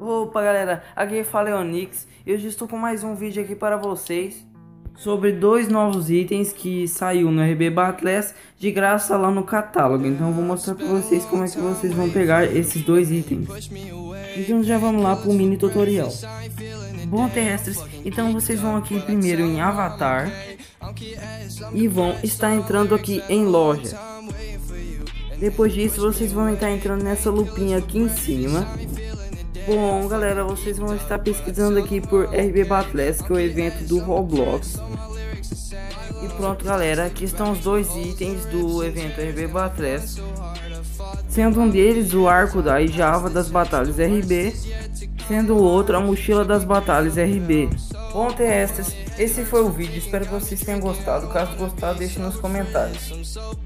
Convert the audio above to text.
Opa galera, aqui é Faleonix e hoje estou com mais um vídeo aqui para vocês sobre dois novos itens que saiu no RB Battles de graça lá no catálogo. Então eu vou mostrar para vocês como é que vocês vão pegar esses dois itens. Então já vamos lá para o mini tutorial. Bom terrestres, então vocês vão aqui primeiro em avatar e vão estar entrando aqui em loja. Depois disso vocês vão estar entrando nessa lupinha aqui em cima. Bom galera, vocês vão estar pesquisando aqui por RB Battles, que é o evento do Roblox. E pronto galera, aqui estão os dois itens do evento RB Battles, sendo um deles o arco da Ijaba das batalhas RB, sendo o outro a mochila das batalhas RB. Bom terrestres, esse foi o vídeo, espero que vocês tenham gostado. Caso gostado, deixe nos comentários.